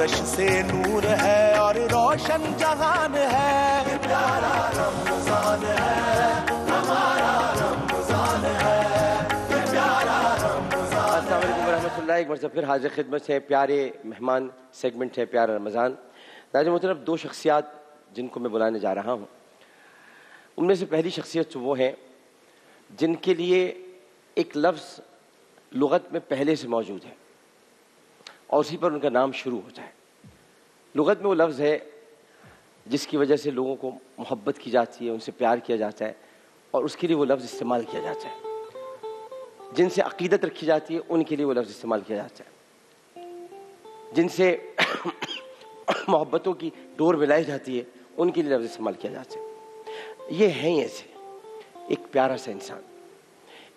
अर्श से नूर है और रोशन जहान है, प्यारा रमजान है हमारा रमजान है, प्यारा रमजान। अस्सलाम वालेकुम रहमतुल्लाह। एक बार फिर हाजिर खिदमत है, प्यारे मेहमान सेगमेंट है प्यारा रमज़ान। नाज़रीन मोहतरम, दो शख्सियात जिनको मैं बुलाने जा रहा हूँ, उनमें से पहली शख्सियत वो हैं जिनके लिए एक लफ्ज़ लुगत में पहले से मौजूद है और उसी पर उनका नाम शुरू होता है। लुगत में वो लफ्ज़ है जिसकी वजह से लोगों को मोहब्बत की जाती है, उनसे प्यार किया जाता है और उसके लिए वो लफ्ज़ इस्तेमाल किया जाता है। जिनसे अक़ीदत रखी जाती है उनके लिए वो लफ्ज़ इस्तेमाल किया जाता है। जिनसे मोहब्बतों की डोर मिलाई जाती है उनके लिए लफ्ज़ इस्तेमाल किया जाता है। ये हैं ऐसे एक प्यारा सा इंसान,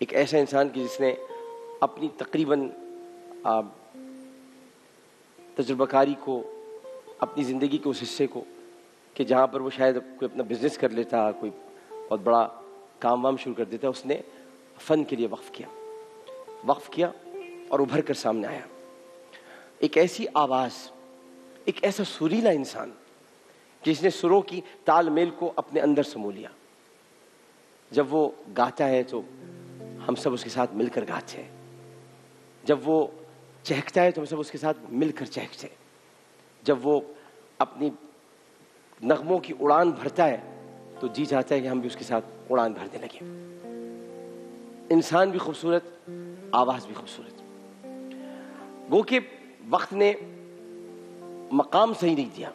एक ऐसा इंसान कि जिसने अपनी तकरीबन तजुर्बाकारी को, अपनी ज़िंदगी के उस हिस्से को कि जहाँ पर वो शायद कोई अपना बिज़नेस कर लेता, कोई बहुत बड़ा काम वाम शुरू कर देता, उसने फ़न के लिए वक्फ़ किया और उभर कर सामने आया। एक ऐसी आवाज़, एक ऐसा सुरीला इंसान जिसने सुरों की तालमेल को अपने अंदर समो लिया। जब वो गाता है तो हम सब उसके साथ मिलकर गाते हैं, जब वो चहकता है तो हम सब उसके साथ मिलकर चहकते हैं, जब वो अपनी नगमों की उड़ान भरता है तो जी चाहता है कि हम भी उसके साथ उड़ान भरने लगे। इंसान भी खूबसूरत, आवाज़ भी खूबसूरत। गो के वक्त ने मकाम सही नहीं दिया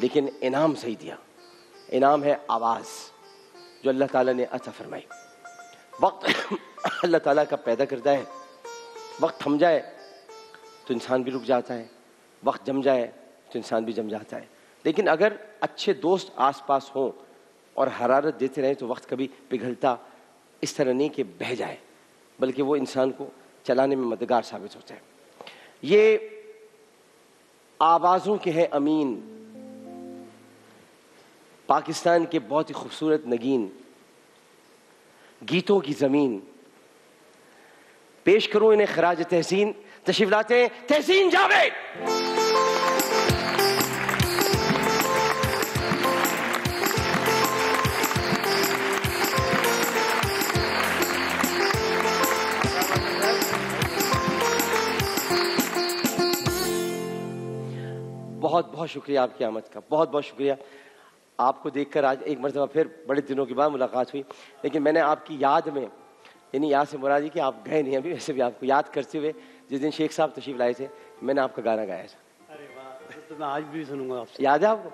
लेकिन इनाम सही दिया। इनाम है आवाज़ जो अल्लाह ताला ने अता फरमाई। वक्त अल्लाह ताला का पैदा करता है, वक्त थम जाए तो इंसान भी रुक जाता है, वक्त जम जाए तो इंसान भी जम जाता है, लेकिन अगर अच्छे दोस्त आसपास हों और हरारत देते रहें तो वक्त कभी पिघलता इस तरह नहीं कि बह जाए, बल्कि वो इंसान को चलाने में मददगार साबित होता है। ये आवाज़ों के हैं अमीन, पाकिस्तान के बहुत ही खूबसूरत नगीन, गीतों की ज़मीन। पेश करूं इन्हें खराज तहसीन। तशरीफ लाते हैं तहसीन जावेद। बहुत बहुत शुक्रिया आपकी आमद का, बहुत बहुत शुक्रिया। आपको देखकर आज एक मरतबा फिर बड़े दिनों के बाद मुलाकात हुई, लेकिन मैंने आपकी याद में, यानी याद से मुराद कि आप गए नहीं अभी, वैसे भी आपको याद करते हुए जिस दिन शेख साहब तशरीफ लाए थे मैंने आपका गाना गाया था। अरे वाह, तो मैं आज भी सुनूंगा आपसे। याद है आपको?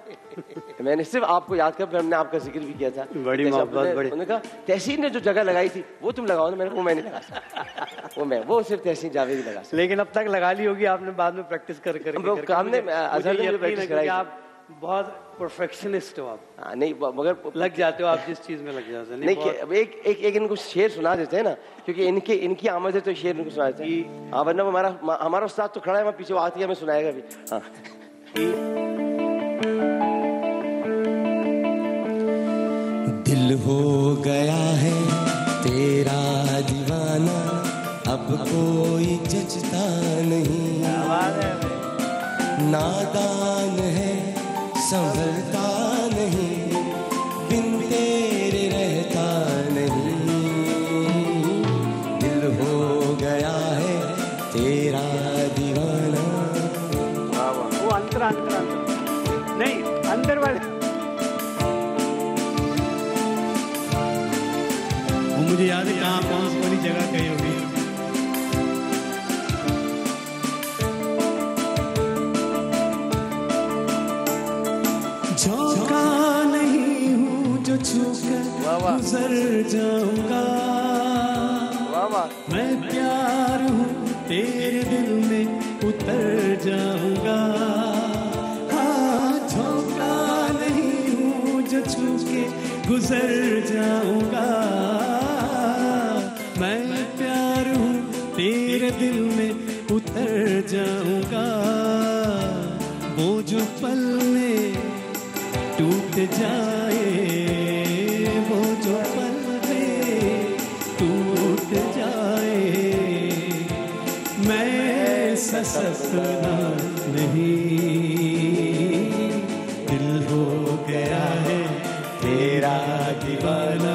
मैंने सिर्फ आपको याद कर, हमने आपका जिक्र भी किया था। बड़ी मोहब्बत, बड़ी। उन्होंने कहा तहसीन ने जो जगह लगाई थी वो तुम लगाओ ना, मैंने वो मैं नहीं लगा सकता, वो सिर्फ तहसीन जावेद ही लगा। लेकिन अब तक लगा ली होगी आपने, बाद में प्रैक्टिस कर बहुत परफेक्शनिस्ट हो आप। हाँ नहीं, मगर लग जाते हो आप जिस चीज़ में लग जाते हैं। नहीं कि एक एक एक इनको शेर सुना देते हैं ना, क्योंकि इनके इनकी आमद है तो शेर इनको सुना देते हैं। हाँ, वरना हमारा उस्ताद तो खड़ा है वहाँ पीछे, वो आती है हमें सुनाएगा भी। हाँ, दिल हो गया है तेरा दीवाना, अब कोई जचता नहीं, नादान है संभलता नहीं, बिन तेरे रहता नहीं। दिल हो गया है तेरा दीवाना। वो अंतर अंतर अंतर नहीं, अंदर वाले। वो मुझे याद है कहाँ पास वाली जगह कही होगी। झोंका नहीं हूँ जो छूकर गुजर जाऊंगा, मैं प्यार हूँ तेरे दिल में उतर जाऊंगा। हाँ, झोंका नहीं हूँ जो छूके गुजर जाऊंगा, मैं प्यार हूँ तेरे दिल में उतर जाऊंगा। वो जो पल में टूट जाए, वो जो पल में टूट जाए, मैं ससुराल में नहीं, दिल हो गया है तेरा दीवाना,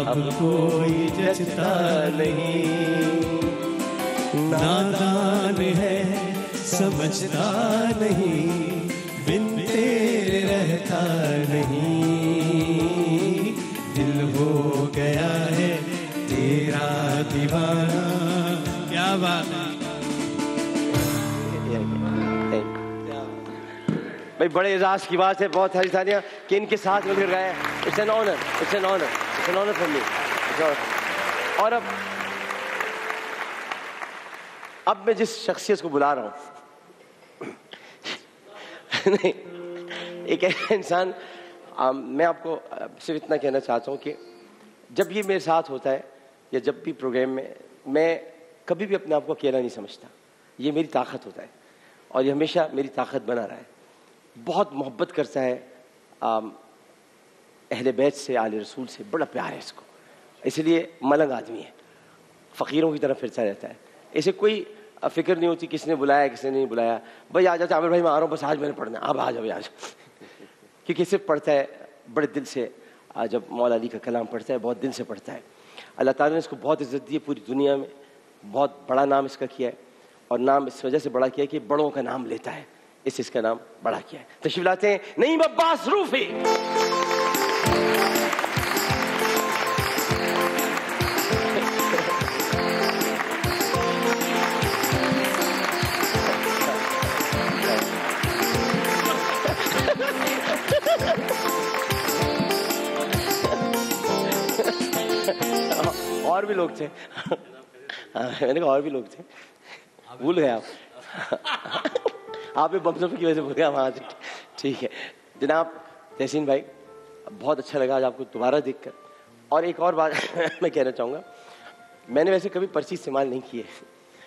अब कोई जचता नहीं। नादान है समझता नहीं, बिन तेरे रहता नहीं, दिल हो गया है तेरा दीवाना। क्या बात है भाई, बड़े एजाज की बात है, बहुत सारी सानिया कि इनके साथ मिलकर गाया। It's an honour, it's an honour, it's an honour for me. और अब मैं जिस शख्सियत को बुला रहा हूँ नहीं, एक ऐसा इंसान, मैं आपको सिर्फ इतना कहना चाहता हूँ कि जब ये मेरे साथ होता है या जब भी प्रोग्राम में, मैं कभी भी अपने आप को अकेला नहीं समझता। ये मेरी ताकत होता है और ये हमेशा मेरी ताकत बना रहा है। बहुत मोहब्बत करता है अहले बैत से, आले रसूल से, बड़ा प्यार है इसको, इसलिए मलंग आदमी है, फ़कीरों की तरह फिरता रहता है। ऐसे कोई फिक्र नहीं होती किसने बुलाया किसने नहीं बुलाया। भाई आ जाते, आमिर भाई मैं आ रहा हूँ, बस आज मैंने पढ़ना, अब आ जाओ आज क्योंकि सिर्फ पढ़ता है बड़े दिल से। जब मौला अली का कलाम पढ़ता है बहुत दिल से पढ़ता है। अल्लाह ताला ने इसको बहुत इज़्ज़त दी है पूरी दुनिया में, बहुत बड़ा नाम इसका किया है, और नाम इस वजह से बड़ा किया है कि बड़ों का नाम लेता है, इसका नाम बड़ा किया है। तशरीफ लाते हैं नईम अब्बास रूफी। और भी लोग थे मैंने कहा और भी लोग थे, भूल गए आप आप बमसफ़ की वजह से बोल गया वहाँ। ठीक है जनाब तहसीन भाई, बहुत अच्छा लगा आज आपको दोबारा देखकर। और एक और बात मैं कहना चाहूँगा, मैंने वैसे कभी पर्ची इस्तेमाल नहीं की है।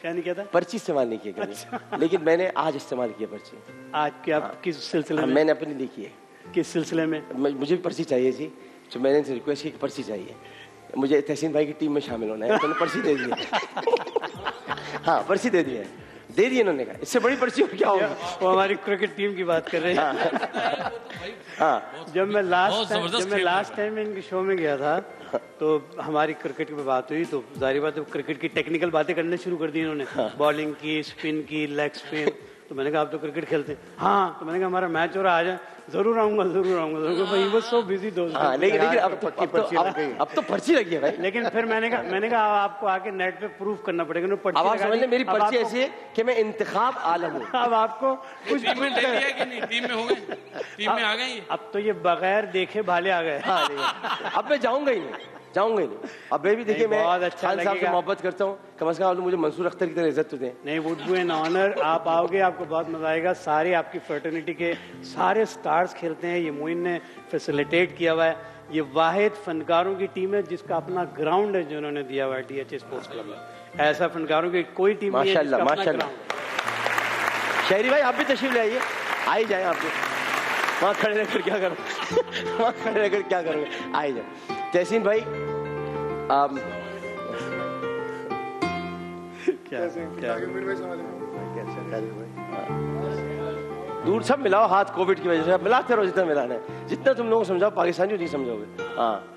क्या नहीं कहता? पर्ची इस्तेमाल नहीं किया कभी, लेकिन मैंने आज इस्तेमाल किया पर्ची। आज के आप किस सिलसिले में? मैंने अपनी लिखी है। किस सिलसिले में? मुझे भी पर्ची चाहिए थी, तो मैंने इनसे रिक्वेस्ट की पर्ची चाहिए, मुझे तहसीन भाई की टीम में शामिल होना है। मैंने पर्ची दे दी है, हाँ पर्ची दे दी है, दे दिए इन्होंने। कहा इससे बड़ी पर्ची हो क्या होगी? वो हमारी क्रिकेट टीम की बात कर रहे हैं। हाँ जब मैं लास्ट टाइम इनके शो में गया था तो हमारी क्रिकेट पे बात हुई, तो जाहिर बात है क्रिकेट की टेक्निकल बातें करने शुरू कर दी इन्होंने, बॉलिंग की, स्पिन की, लेग स्पिन। तो मैंने कहा आप तो क्रिकेट खेलते हैं? हाँ। तो मैंने कहा हमारा मैच हो रहा, आ जाए, जरूर आऊंगा जरूर आऊंगा जरूर। भाई वो सो बिजी दोस्त। लेकिन अब तो पर्ची लगी है भाई। लेकिन फिर मैंने कहा आपको आके नेट पे प्रूफ करना पड़ेगा। मेरी पर्ची ऐसी है कि मैं इंतखाब आलम हूँ। अब आपको कुछ अब तो ये बगैर देखे भाले आ गए। अब मैं जाऊंगा ही नहीं। अब बेबी देखिए मैं अच्छा खान साहब से मोहब्बत करता हूँ, कम से कम मुझे मंसूर अख्तर की तरह इज्जत तो दें। नहीं, वुड बी एन ऑनर। आप आओगे, आपको बहुत मजा आएगा। सारे आपकी फर्टर्निटी के सारे स्टार्स खेलते हैं, ये मोइन ने फैसिलिटेट किया हुआ है। ये वाहिद फनकारों की टीम है जिसका अपना ग्राउंड है, जो उन्होंने दिया हुआ है DHA स्पोर्ट्स क्लब में। ऐसा फनकारों की कोई टीम नहीं है। माशाल्लाह माशाल्लाह। शहरी भाई आप भी तशरीफ ले आइए, आई जाए। आप वहाँ खड़े रहकर क्या करोगे? वहाँ खड़े रहकर क्या करोगे? आई जाए। तहसीन भाई दूर सब मिलाओ हाथ, कोविड की वजह से मिलाते रहो जितना मिलाना है। जितना तुम लोगों को समझाओ पाकिस्तानियों नहीं समझाओगे। हाँ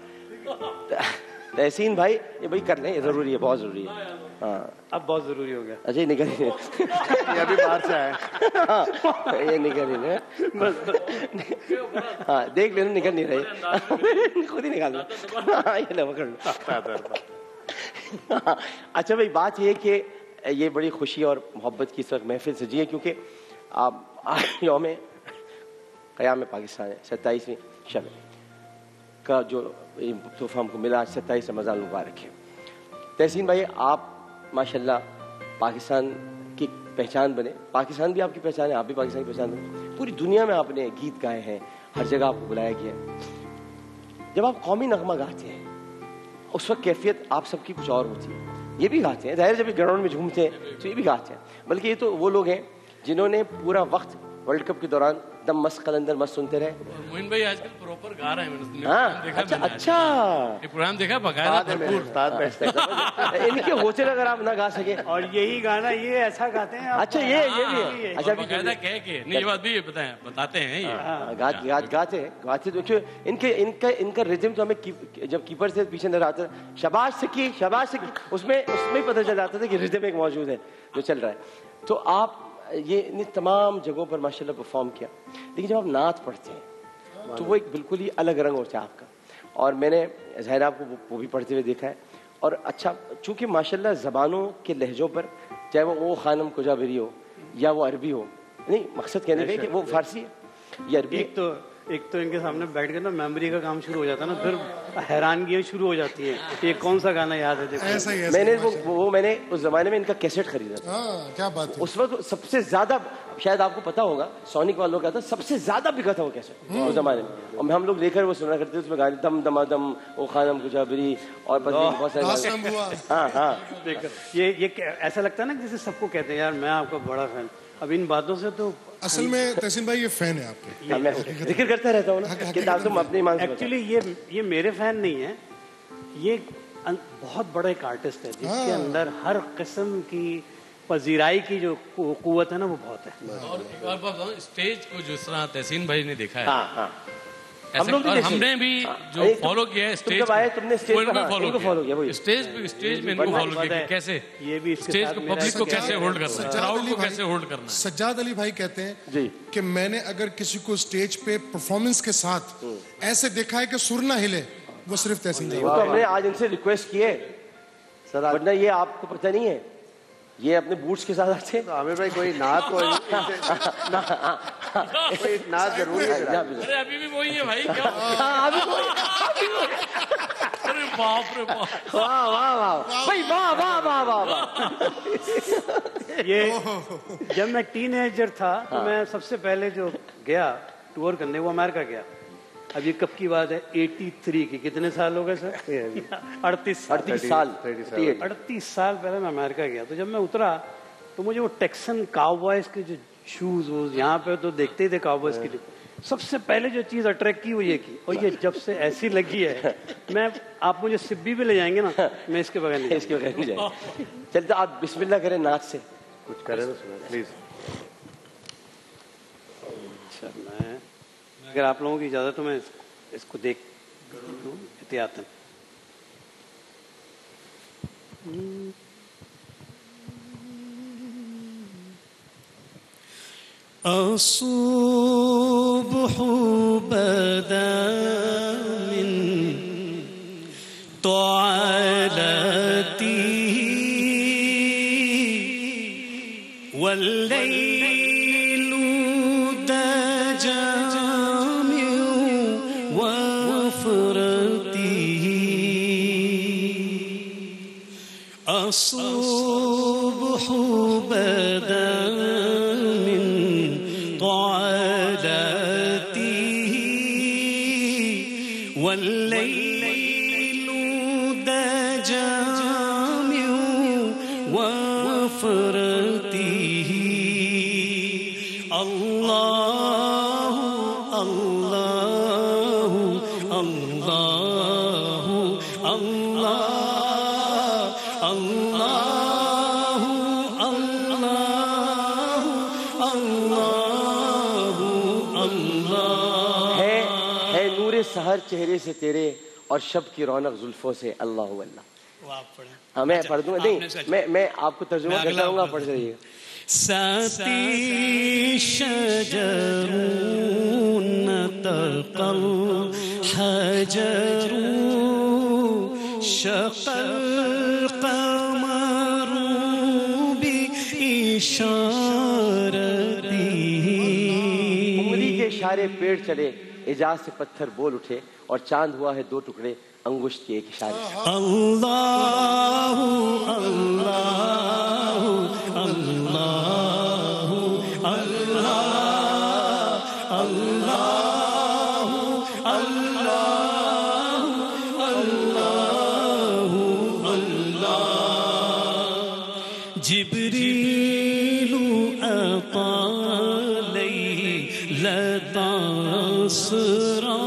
तहसीन भाई ये भाई कर लें, जरूरी है, बहुत जरूरी है। हाँ अब बहुत जरूरी हो गया। अच्छा निकलिए, अभी बाहर से आए, ये निकलिए बस। हाँ देख लेना, निकल नहीं रही, खुद ही निकाल लो, ये ले पकड़ लो। अच्छा भाई बात ये है कि ये बड़ी खुशी और मोहब्बत की इस वक्त महफिल सजी है, क्योंकि आप यौम क़याम पाकिस्तान है 27वीं शब का जो तोहफा हमको मिला, 27 रमज़ान मुबारक है। तहसीन भाई आप माशाल्लाह पाकिस्तान की पहचान बने, पाकिस्तान भी आपकी पहचान है, आप भी पाकिस्तान की पहचान बने। पूरी दुनिया में आपने गीत गाए हैं, हर जगह आपको बुलाया गया है। जब आप कौमी नगमा गाते हैं उस वक्त कैफियत आप सबकी कुछ और होती है। ये भी गाते हैं, ज़ाहिर जब ग्राउंड में झूमते हैं तो ये भी गाते हैं, बल्कि ये तो वो लोग हैं जिन्होंने पूरा वक्त वर्ल्ड कप के दौरान दम मस्त कलंदर मस्त सुनते रहे। मोइन भाई आजकल प्रॉपर गा रहे हैं। अच्छा अच्छा, ये प्रोग्राम देखा बकायदा। इनके होचे अगर आप ना गा सके और यही गाना ये ऐसा गाते हैं। अच्छा ये भी है। अच्छा बकायदा कह के नहीं, ये बात भी बताते हैं, ये गाते देखिए। इनके इनका इनका रिदम तो हमें जब कीपर से पीछे नजर आता था, शाबाश से की उसमें पता चल जाता था कि रिदम एक मौजूद है जो चल रहा है। तो आप ये इन तमाम जगहों पर माशाल्लाह परफॉर्म किया, लेकिन जब आप नात पढ़ते हैं तो वो एक बिल्कुल ही अलग रंग होता है आपका। और मैंने ज़ाहिर आपको वो भी पढ़ते हुए देखा है। और अच्छा, चूँकि माशाल्लाह ज़बानों के लहजों पर, चाहे वो खानम कोजाबरी हो या वो अरबी हो, नहीं मकसद कहने का कि वो फारसी या अरबी। एक तो इनके सामने बैठ के ना मेमोरी का काम शुरू हो जाता है ना, फिर हैरानगी शुरू हो जाती है ये कौन सा गाना याद है। ऐसा ही मैंने मैंने उस जमाने में इनका कैसेट खरीदा था। क्या बात है। उस वक्त सबसे ज्यादा, शायद आपको पता होगा, सोनिक वालों का था, सबसे ज्यादा बिका था वो कैसेट उस जमाने में। और हम लोग लेकर वो सुना करते थे, उसमें गाने दम दमा दम, ओ खानम गुजाबरी और बहुत सारे। हाँ, ये ऐसा लगता है ना जैसे सबको कहते हैं यार मैं आपका बड़ा फैन। अब इन बातों से तो असल में तहसीन भाई ये फैन है आपके, जिक्र करता रहता हूँ ना तुम अपनी। एक्चुअली ये मेरे फैन नहीं है, ये बहुत बड़ा एक आर्टिस्ट है जिसके अंदर हर किस्म की पजीराई की जो कुवत है ना वो बहुत है। और स्टेज को जिस तरह तहसीन भाई ने देखा है, हमने भी जो फॉलो किया है, स्टेज को कैसे होल्ड करना। सज्जाद अली भाई कहते हैं कि मैंने अगर किसी को स्टेज पे परफॉर्मेंस के साथ ऐसे देखा है कि सुर ना हिले, वो सिर्फ तहसीन भाई। हमने आज इनसे रिक्वेस्ट किए सर, वरना ये आपको पता नहीं है ये अपने बूट्स के साथ आते हैं। तो आमिर भाई कोई नात जरूर है। अरे अभी भी वही है भाई। वाह। ये जब मैं टीनएजर था तो मैं सबसे पहले जो गया टूर करने वो अमेरिका गया। अब ये कब की बात है, 83 की, कितने साल हो गए सर? 38 साल पहले मैं अमेरिका गया। तो जब मैं उतरा तो मुझे वो टेक्सन काउबॉयज के जो शूज़ वो यहाँ पे तो देखते ही थे काउबॉयज की। सबसे पहले जो चीज़ अट्रैक्ट की वो ये की, और ये जब से ऐसी लगी है मैं, आप मुझे सिब्बी भी ले जाएंगे ना, मैं इसके बगैर नहीं, इसके बगैर नहीं जाएंगे। चलते आप बिस्मिल्लाह करें, नाच से कुछ करें प्लीज़। अच्छा, मैं अगर आप लोगों की इजाजत हो मैं इसको देख लूं एहतियातन। असुबह बदा मिन तौलती वल्लैलु दजा الصبح بدا من طالته والليل دجامع وفرته الله الله الله الله Allah, Allah, Allah, Allah। है नूरे सहर चेहरे से तेरे और शब की रौनक जुल्फों से अल्लाह अल्लाह। मैं पढ़ दूंगा, नहीं मैं आपको तर्जुमा करता हूँ, आप पढ़ जाइए। साती शजरून तकल हजरू शक्ल उंगली के इशारे पेड़ चले, एजाज से पत्थर बोल उठे और चांद हुआ है दो टुकड़े अंगुष्ठ के एक इशारे। अल्लाह अल्लाह अल्लाह अल्लाह अल्लाह अल्लाह। जिब्रील अता अलैहि लतासरा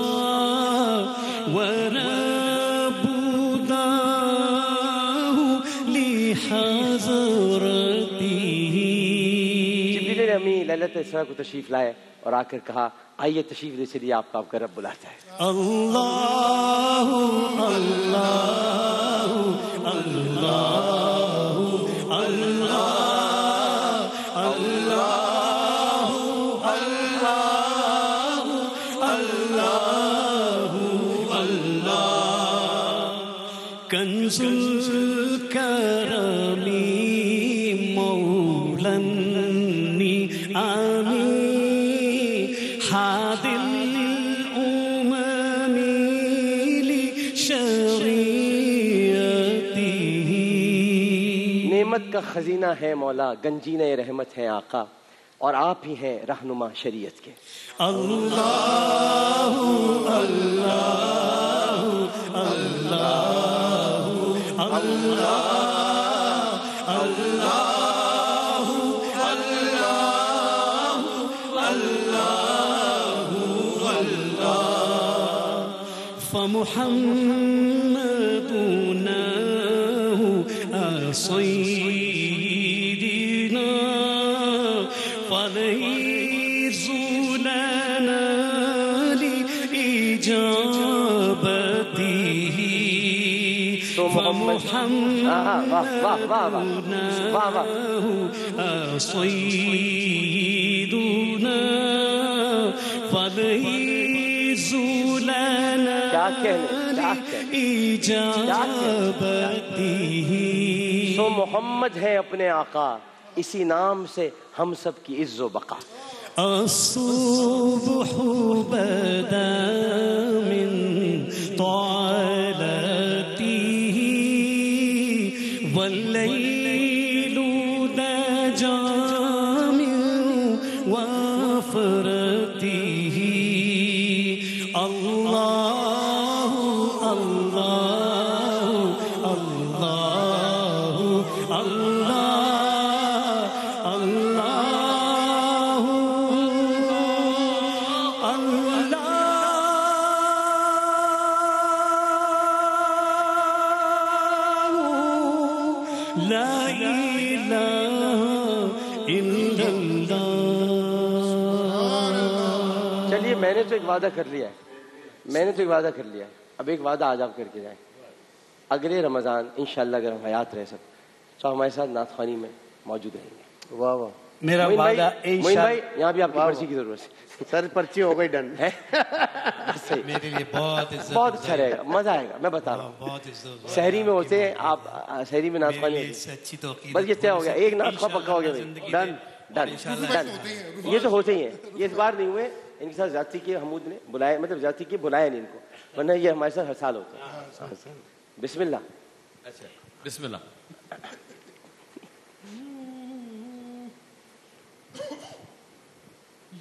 वरबुदाहु लिहज़रती। जिब्रील अमीन लैलतुल इसरा को तशरीफ लाए और आकर कहा आइए तशरीफ ले चलिए, आपका आपका रब बुलाता है। अल्लाहु अल्लाहु अल्लाहु अल्लाह अल्लाहु अल्लाहु अल्लाहु अल्लाह। कंज़ुल करमी मौलन्नी आमी हादिल उममी ली शरीयती। नेमत का खजीना है मौला, गंजीने रहमत है आका, और आप ही हैं रहनुमा शरीयत के। अल्लाहु अल्लाहु अल्लाहु अल्लाह अल्लाह। मुहम्मदुना हु असय्यिदुना फलयज़ुलना लि इजाबतिही। तो मोहम्मद वाह वाह वाह वाह वाह असय्यिदुना फलयज़ुलना इजाबती। सो मोहम्मद है अपने आका, इसी नाम से हम सब की इज्जो बका। असुबहु बदा मिन तौलतीही वल्लैलु दजा मिन वफरतीही। अल्लाह मैंने तो एक वादा कर लिया है, मैंने तो एक वादा कर लिया है। अब एक वादा आज आप करके जाए, अगले रमज़ान इंशाल्लाह अगर हम हयात रह सक तो हमारे साथ नात खानी में मौजूद रहेंगे। वाह वाह, मेरा वादा इंशाल्लाह। भाई यहाँ भी आपकी पर्ची की जरूरत है सर, पर्ची हो गई डन है मेरे लिए बहुत अच्छा रहेगा, मजा आएगा, मैं बता रहा हूँ। शहरी में होते हैं आप, शहरी में नात खानी बस ये तय हो गया, एक नात खा पक्का हो गया डन डन डन। ये तो होते ही है, ये इस बार नहीं हुए, इनके साथ जाति के हमूद ने बुलाया, मतलब जाति के बुलाया नहीं इनको, वरना ये हमारे साथ हर साल होता है। बिस्मिल्लाह। अच्छा बिस्मिल्लाह।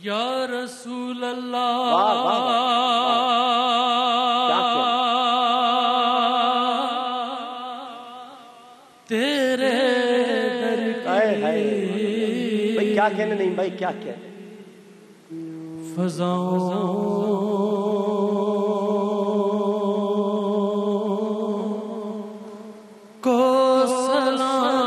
या रसूल अल्लाह तेरे दर भाई क्या कहना, नहीं भाई क्या कहना, फ़ज़ाओं को सलाम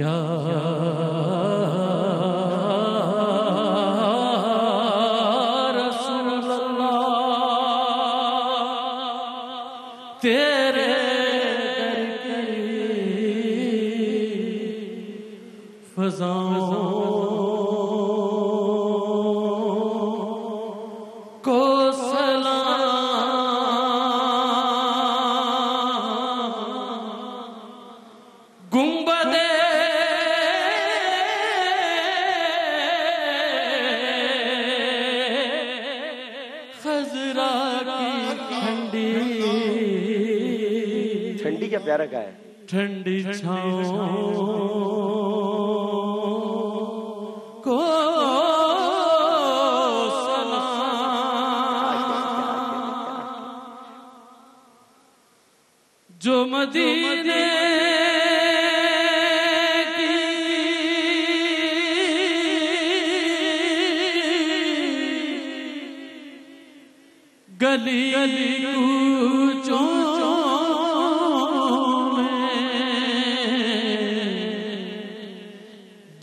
या रसूलल्लाह तेरे को सलाम। गुंबदे खजरा की ठंडी ठंडी क्या प्यारा का है, ठंडी छाओ जो मदीने की गली गली कूचों में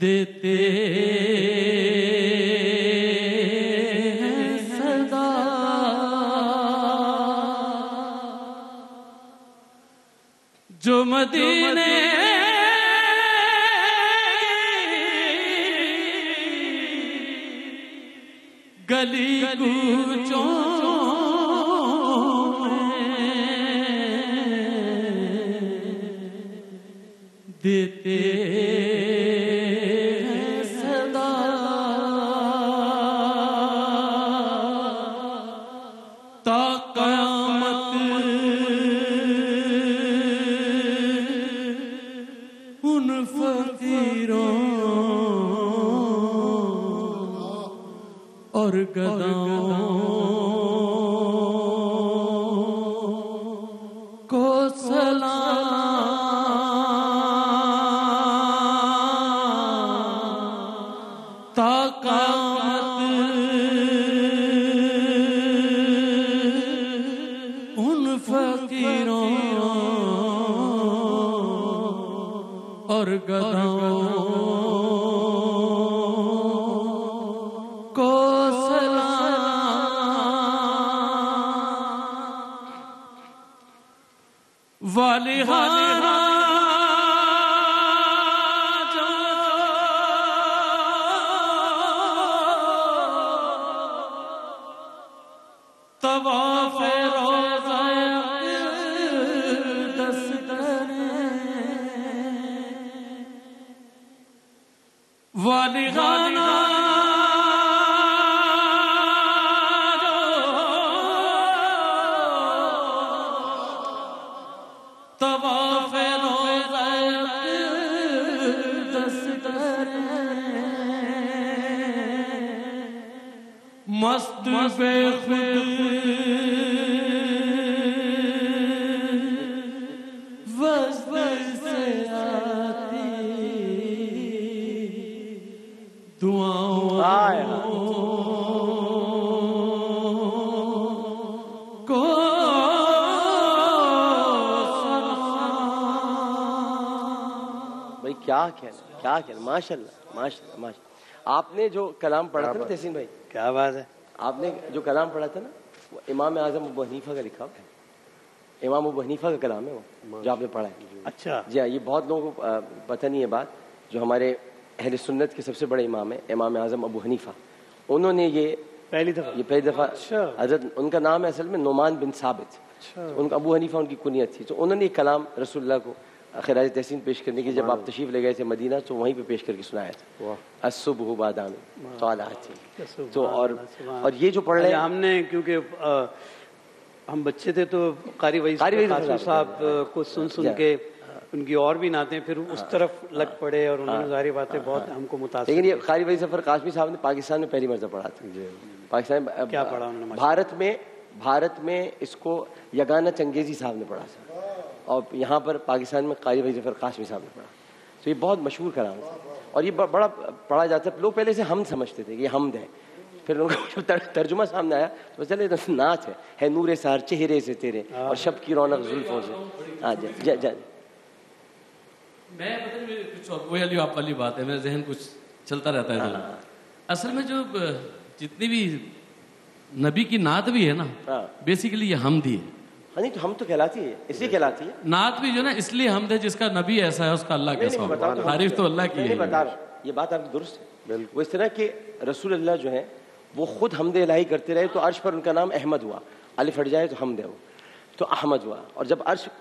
देते मदीने गली कूचों देते हैं सदा। गदाओं को सलाम ता क़यामत उन फ़कीरों और गदाओं वाले हारा जो तवाफ रोज़ा दस वाले हारा मस्त बे खुद वस्तर से आती दुआओं को भाई क्या ख्याल माशाल्लाह माशाल्लाह माशाल्लाह। आपने जो कलाम पढ़ा था ना तहसीन भाई, क्या बात है, आपने जो कलाम पढ़ा था ना वो इमाम आजम अबू हनीफा का लिखा, इमाम अबू हनीफा का कलाम है वो जो आपने पढ़ा है। अच्छा जी हाँ, ये बहुत लोगों को पता नहीं है बात। जो हमारे अहले सुन्नत के सबसे बड़े इमाम है इमाम आजम अबू हनीफा, उन्होंने ये पहली दफ़ा हजरत, उनका नाम है असल में नुमान बिन साबित, उनका अबू हनीफा उनकी कुनियत थी, तो उन्होंने कलाम रसूलुल्लाह को खराज तहसीन पेश करने की, जब आप तशरीफ ले गए थे मदीना तो वहीं पे पेश करके सुनाया था असुबहु बादामी तौलाती। तो और ये जो पढ़ रहे हैं हमने, क्योंकि हम बच्चे थे तो कारी वईस साहब को सुन के उनकी और भी नाते फिर उस तरफ लग पड़े और उन्होंने सारी बातें बहुत हमको मुतासिर। लेकिन ये कारी वईस सफर काशमी साहब ने पाकिस्तान में पहली मर्तबा पढ़ा था। पाकिस्तान में क्या पढ़ा उन्होंने? भारत में इसको यगाना चंगेजी साहब ने पढ़ा था और यहाँ पर पाकिस्तान में कारी भाई जफर काशमी साहब ने पढ़ा। तो ये बहुत मशहूर कलाम है और ये बड़ा पढ़ा जाता है। लोग पहले से हमद समझते थे कि ये हमद है, फिर उनको तर्जुमा सामने आया तो चले तो नाच है नूरे सार चेहरे से तेरे और शब की रौनक जुल्फों से। हाँ जी जा जा मैं कुछ वही वाली आप वाली बात है, मेरा जहन कुछ चलता रहता है। असल में जो जितनी भी नबी की नात भी है ना, बेसिकली ये हमदी है। नहीं तो हम तो कहलाती है, इसलिए कहलाती है नात भी जो ना, इसलिए हमद है जिसका नबी ऐसा है उसका अल्लाह कैसा, तारीफ तो अल्लाह की है। बता रहा ये बात आपकी दुरुस्त है बिल्कुल। इस तरह के रसूल अल्लाह जो है वो खुद हमद इलाही करते रहे तो अर्श पर उनका नाम अहमद हुआ, अलिफ हट जाए तो हमद है वो तो अहमद हुआ। और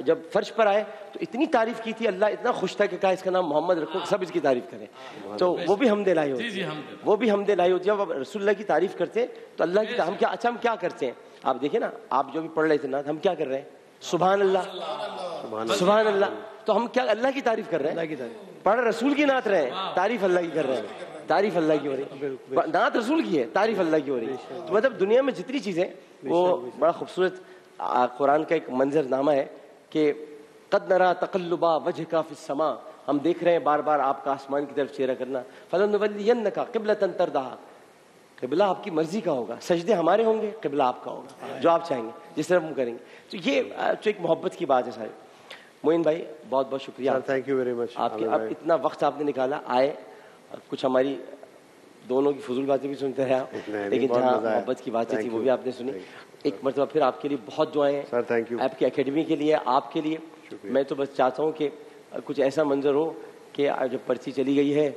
जब फर्श पर आए तो इतनी तारीफ की थी, अल्लाह इतना खुश था कि कहा इसका नाम मोहम्मद रखो, सब इसकी तारीफ करें। तो वो भी हमद इलाही होती है, वो भी हमद इलाही होती है। जब रसूल की तारीफ करते हैं तो अल्लाह की हम क्या, अच्छा हम क्या करते हैं आप देखिए ना, आप जो भी पढ़ रहे थे ना, हम क्या कर रहे हैं? सुभान अल्लाह सुभान अल्लाह। तो हम क्या अल्लाह की तारीफ कर रहे हैं? पढ़ रसूल की नात रहे हैं, तारीफ अल्लाह की कर रहे हैं, तारीफ अल्लाह की हो रही है, नात रसूल की है, तारीफ अल्लाह की हो रही है। तो मतलब दुनिया में जितनी चीज़ें, वो बड़ा खूबसूरत कुरान का एक मंजरनामा है कि कद नरा तकल्लुबा वजह फिस्समा, हम देख रहे हैं बार बार आपका आसमान की तरफ चेहरा करना। फलनुवल्लियन्नका क़िब्लतन तर्दहा, क़िबला आपकी मर्जी का होगा, सजदे हमारे होंगे, क़िबला आपका होगा, जो आप चाहेंगे जिस तरह हम करेंगे। तो ये तो एक मोहब्बत की बात है साहब। मोइन भाई बहुत बहुत शुक्रिया, थैंक यू वेरी मच आपके, आप इतना वक्त आपने निकाला, आए कुछ हमारी दोनों की फजूल बातें भी सुनते रहे आप, लेकिन जहाँ मोहब्बत की बातें थी वो भी आपने सुनी। एक मतलब फिर आपके लिए बहुत दुआएं हैं आपकी एकेडमी के लिए, आपके लिए। मैं तो बस चाहता हूँ कि कुछ ऐसा मंजर हो कि जब पर्ची चली गई है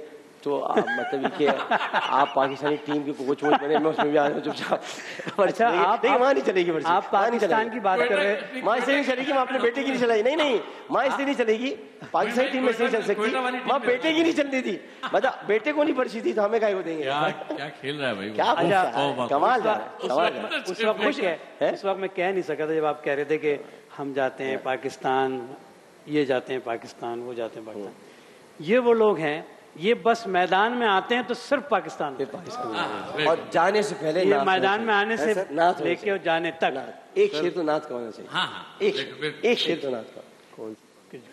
तो मतलब कि आप पाकिस्तानी टीम की कोच बने, मैं उसमें भी आ रहा हूँ चुपचाप। अच्छा आप वहाँ नहीं चलेगी, आप पाकिस्तान की बात कर रहे हैं, माँ इसलिए नहीं चलेगी, माँ अपने बेटे की नहीं चलाई, नहीं नहीं माँ इसलिए नहीं चलेगी, पाकिस्तानी टीम में इसलिए चल सकती, माँ बेटे की नहीं चलती थी, मतलब बेटे को नहीं पर्ची थी तो हमें क्या देंगे। क्या खेल रहा है भाई, क्या कमाल है। उस वक्त खुश है, उस वक्त मैं कह नहीं सका था जब आप कह रहे थे कि हम जाते हैं पाकिस्तान, ये जाते हैं पाकिस्तान, वो जाते हैं पाकिस्तान। ये वो लोग हैं, ये बस मैदान में आते हैं तो सिर्फ पाकिस्तान पाकिस्तान और जाने से पहले ये मैदान में आने से लेके और जाने तक एक शेर तो नात करवाना चाहिए। हाँ, एक शेर तो नात का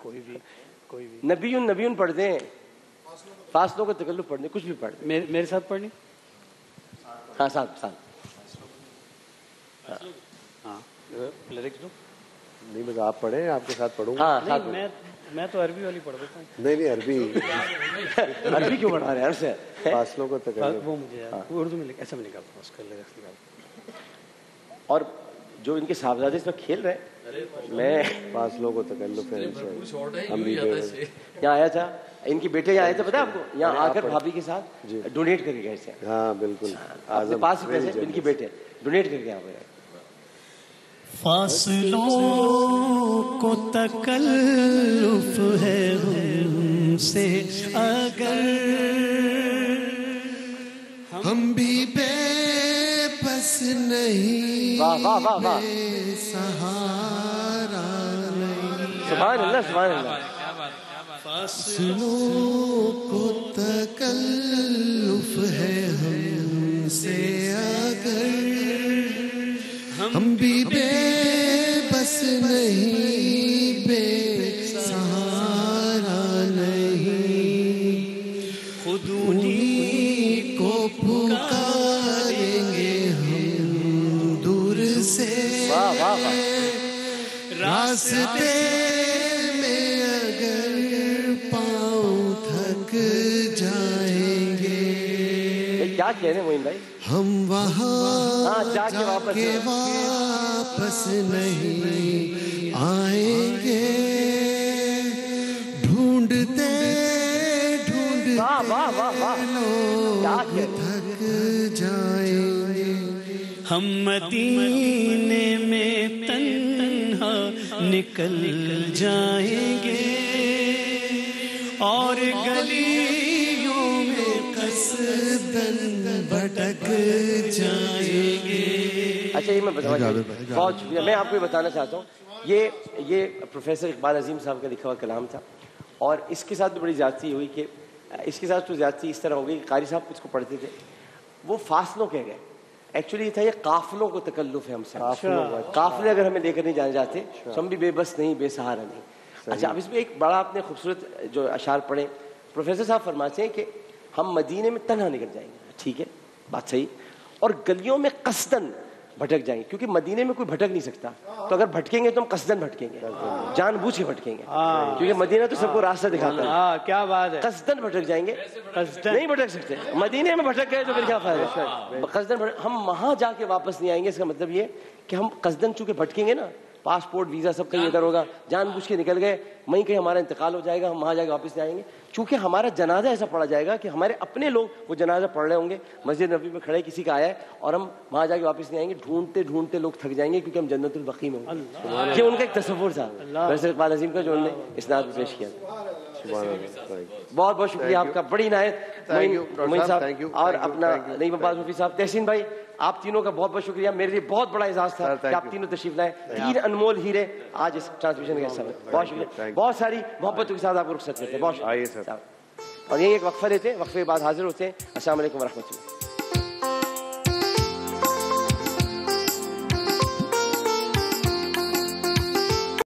कोई भी नबीन पढ़ दें, फासलों का तकल्लुफ पढ़ दें, कुछ भी पढ़ दें। मेरे साथ पढ़ने, हाँ साथ हाँ लिरिक्स दो, नहीं बस आप पढ़े, आपके साथ पढ़ूंगा। हाँ, मैं तो अरबी वाली पढ़ देता हूँ। नहीं नहीं अरबी अरबी क्यों पढ़ा रहे हैं सर, फासलों को तकल्लुफ वो मुझे उर्दू में ऐसा मिलेगा और जो इनके साहबजादे इस वक्त खेल रहे हैं, मैं फासलों को तकल्लुफ यहाँ आया था, इनके बेटे यहाँ आए थे, पता है आपको, यहाँ आकर भाभी के साथ डोनेट करके गए थे। हाँ बिल्कुल, आपके पास इनके बेटे डोनेट करके यहाँ पे। फासलों को तकल्लुफ है हमसे अगर, हम भी बेबस नहीं, सहारा नहीं। सुभान अल्लाह, सुभान अल्लाह। फासलों को तकल्लुफ है हमसे अगर, हम भी बेबस नहीं, बेसहारा नहीं, खुद उन्हीं को पुकारेंगे हम दूर से, रास्ते में अगर पाँव थक जाएंगे। क्या कह रहे हैं मोइन भाई, हम वहाँ जाके वापस नहीं आएंगे, ढूंढते ढूंढते थक जाएंगे, हम मदीने में तन्हा निकल जाएंगे, और गलियों में कसदन भटक जाएंगे। अच्छा ये मैं बताना चाहता हूँ, बहुत शुक्रिया, मैं आपको बताना चाहता हूँ, ये प्रोफेसर इकबाल अजीम साहब का लिखा हुआ कलाम था, और इसके साथ तो बड़ी ज्यादती हुई कि इसके साथ तो ज्यादती इस तरह हो गई कि कारी साहब इसको पढ़ते थे, वो फासलों कह गए, एक्चुअली ये था ये काफिलों को तकल्लुफ है हमसे, काफिले अगर हमें लेकर नहीं जाने जाते तो हम भी बेबस नहीं, बेसहारा नहीं। अच्छा अब इसमें एक बड़ा आपने खूबसूरत जो अशार पढ़े, प्रोफेसर साहब फरमाते हैं कि हम मदीने में तन्हा निकल जाएंगे, ठीक है बात सही, और गलियों में कसदन भटक जाएंगे, क्योंकि मदीने में कोई भटक नहीं सकता, तो अगर भटकेंगे तो हम कसदन भटकेंगे, जानबूझ के भटकेंगे, क्योंकि मदीना तो सबको रास्ता दिखाता है। क्या बात है, कसदन भटक जाएंगे, नहीं भटक सकते, मदीने में भटक गए तो फिर क्या फायदा। कसदन हम वहाँ जाके वापस नहीं आएंगे, इसका मतलब ये कि हम कसदन चूंकि भटकेंगे ना, पासपोर्ट वीज़ा सब कहीं इधर होगा, जानबूझ के निकल गए, वहीं कहीं हमारा इंतकाल हो जाएगा, हम वहाँ जाके वापस आएंगे, चूंकि हमारा जनाजा ऐसा पढ़ा जाएगा कि हमारे अपने लोग वो जनाजा पढ़ रहे होंगे, मस्जिद नबी में खड़े किसी का आया है, और हम वहाँ जाके वापस नहीं आएंगे, ढूंढते ढूंढते लोग थक जाएंगे, क्योंकि हम जन्नतुल बकी में होंगे। ये उनका एक तस्वुर था प्रोफेसर इकबाल अजीम का, जो उन्होंने इस नात में पेश किया। बहुत बहुत शुक्रिया आपका, बड़ी इनायत मोइन साहब, और अपना नईम अब्बास रूफी साहब, तहसीन भाई, आप तीनों का बहुत बहुत शुक्रिया, मेरे लिए बहुत बड़ा एजाज था कि आप तीनों तशरीफ लाए, तीन अनमोल हीरे आज इस ट्रांसमिशन के साथ। बहुत शुक्रिया, बहुत सारी मोहब्बतों के साथ आपको रुखसत करते हैं, बहुत शुक्रिया। और यही एक वक्फा लेते हैं, वक्फे के बाद हाजिर होते हैं। अस्सलाम वालेकुम वरहमतुल्लाह।